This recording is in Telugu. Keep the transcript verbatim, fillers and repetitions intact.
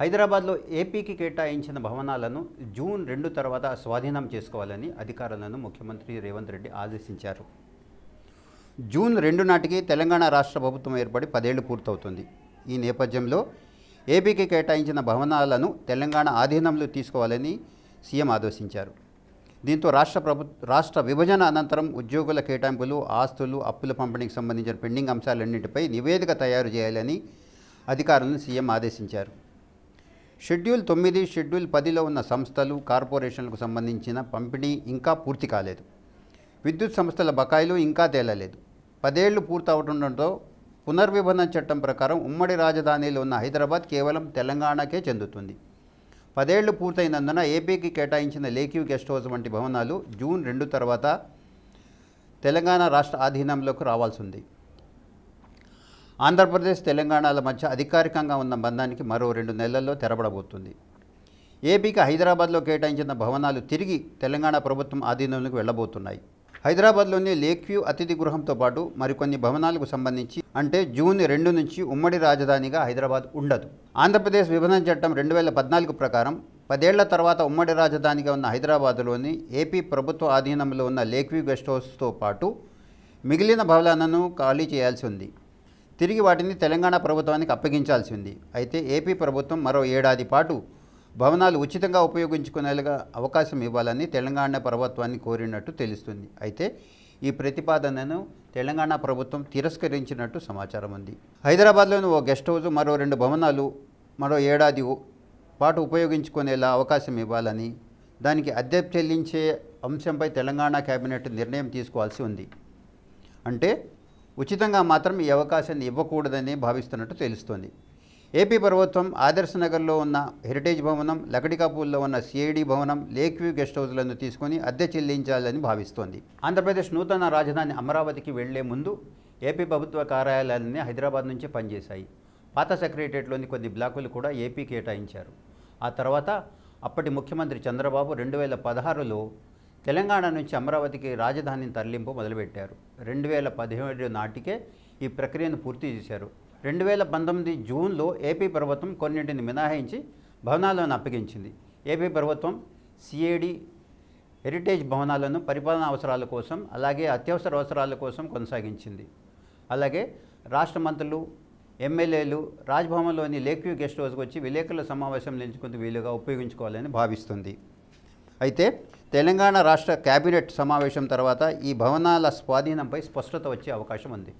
హైదరాబాద్లో ఏపీకి కేటాయించిన భవనాలను జూన్ రెండు తర్వాత స్వాధీనం చేసుకోవాలని అధికారులను ముఖ్యమంత్రి రేవంత్ రెడ్డి ఆదేశించారు. జూన్ రెండు నాటికి తెలంగాణ రాష్ట్ర ప్రభుత్వం ఏర్పడి పదేళ్లు పూర్తవుతుంది. ఈ నేపథ్యంలో ఏపీకి కేటాయించిన భవనాలను తెలంగాణ ఆధీనంలో తీసుకోవాలని సీఎం ఆదేశించారు. దీంతో రాష్ట్ర ప్రభు రాష్ట్ర విభజన అనంతరం ఉద్యోగుల కేటాయింపులు, ఆస్తులు, అప్పుల పంపిణీకి సంబంధించిన పెండింగ్ అంశాలన్నింటిపై నివేదిక తయారు చేయాలని అధికారులను సీఎం ఆదేశించారు. షెడ్యూల్ తొమ్మిది, షెడ్యూల్ పదిలో ఉన్న సంస్థలు, కార్పొరేషన్లకు సంబంధించిన పంపిణీ ఇంకా పూర్తి కాలేదు. విద్యుత్ సంస్థల బకాయిలు ఇంకా తేలలేదు. పదేళ్లు పూర్తవడంతో పునర్విభజన చట్టం ప్రకారం ఉమ్మడి రాజధానిలో ఉన్న హైదరాబాద్ కేవలం తెలంగాణకే చెందుతుంది. పదేళ్లు పూర్తయినందున ఏపీకి కేటాయించిన లేఖవ్యూ గెస్ట్ హౌస్ వంటి భవనాలు జూన్ రెండు తర్వాత తెలంగాణ రాష్ట్ర ఆధీనంలోకి రావాల్సి ఉంది. ఆంధ్రప్రదేశ్, తెలంగాణల మధ్య అధికారికంగా ఉన్న బంధానికి మరో రెండు నెలల్లో తెరబడబోతుంది. ఏపీకి హైదరాబాద్లో కేటాయించిన భవనాలు తిరిగి తెలంగాణ ప్రభుత్వం ఆధీనంలోకి వెళ్ళబోతున్నాయి. హైదరాబాద్లోని లేఖ్వ్యూ అతిథి గృహంతో పాటు మరికొన్ని భవనాలకు సంబంధించి అంటే జూన్ రెండు నుంచి ఉమ్మడి రాజధానిగా హైదరాబాద్ ఉండదు. ఆంధ్రప్రదేశ్ విభజన చట్టం రెండు వేల పద్నాలుగు ప్రకారం పదేళ్ల తర్వాత ఉమ్మడి రాజధానిగా ఉన్న హైదరాబాద్లోని ఏపీ ప్రభుత్వ ఆధీనంలో ఉన్న లేఖ్వ్యూ గెస్ట్ హౌస్తో పాటు మిగిలిన భవనాలను ఖాళీ చేయాల్సి ఉంది. తిరిగి వాటిని తెలంగాణ ప్రభుత్వానికి అప్పగించాల్సి ఉంది. అయితే ఏపీ ప్రభుత్వం మరో ఏడాది పాటు భవనాలు ఉచితంగా ఉపయోగించుకునేలాగా అవకాశం ఇవ్వాలని తెలంగాణ ప్రభుత్వాన్ని కోరినట్టు తెలుస్తుంది. అయితే ఈ ప్రతిపాదనను తెలంగాణ ప్రభుత్వం తిరస్కరించినట్టు సమాచారం ఉంది. హైదరాబాద్లోని ఓ గెస్ట్ హౌస్, మరో రెండు భవనాలు మరో ఏడాది పాటు ఉపయోగించుకునేలా అవకాశం ఇవ్వాలని, దానికి అద్దె చెల్లించే అంశంపై తెలంగాణ కేబినెట్ నిర్ణయం తీసుకోవాల్సి ఉంది. అంటే ఉచితంగా మాత్రం ఈ అవకాశాన్ని ఇవ్వకూడదని భావిస్తున్నట్టు తెలుస్తోంది. ఏపీ ప్రభుత్వం ఆదర్శ్ నగర్లో ఉన్న హెరిటేజ్ భవనం, లకడికాపూల్లో ఉన్న సిఐడి భవనం, లేఖ్వ్యూ గెస్ట్ హౌస్లను తీసుకొని అద్దె చెల్లించాలని భావిస్తోంది. ఆంధ్రప్రదేశ్ నూతన రాజధాని అమరావతికి వెళ్లే ముందు ఏపీ ప్రభుత్వ కార్యాలయాలన్నీ హైదరాబాద్ నుంచే పనిచేశాయి. పాత సెక్రటేరియట్లోని కొన్ని బ్లాకులు కూడా ఏపీ కేటాయించారు. ఆ తర్వాత అప్పటి ముఖ్యమంత్రి చంద్రబాబు రెండు వేల పదహారులో తెలంగాణ నుంచి అమరావతికి రాజధానిని తరలింపు మొదలుపెట్టారు. రెండు వేల పదిహేడు నాటికే ఈ ప్రక్రియను పూర్తి చేశారు. రెండు వేల పంతొమ్మిది జూన్లో ఏపీ ప్రభుత్వం కొన్నింటిని మినహాయించి భవనాలను అప్పగించింది. ఏపీ ప్రభుత్వం సిఐడి, హెరిటేజ్ భవనాలను పరిపాలనా అవసరాల కోసం, అలాగే అత్యవసర అవసరాల కోసం కొనసాగించింది. అలాగే రాష్ట్ర మంత్రులు, ఎమ్మెల్యేలు రాజ్భవన్లోని లేఖ్వ్యూ గెస్ట్ హౌస్కి వచ్చి విలేకరుల సమావేశం నిలుచుకునే వీలుగా ఉపయోగించుకోవాలని భావిస్తుంది. అయితే తెలంగాణ రాష్ట్ర కేబినెట్ సమావేశం తర్వాత ఈ భవనాల స్వాధీనంపై స్పష్టత వచ్చే అవకాశం ఉంది.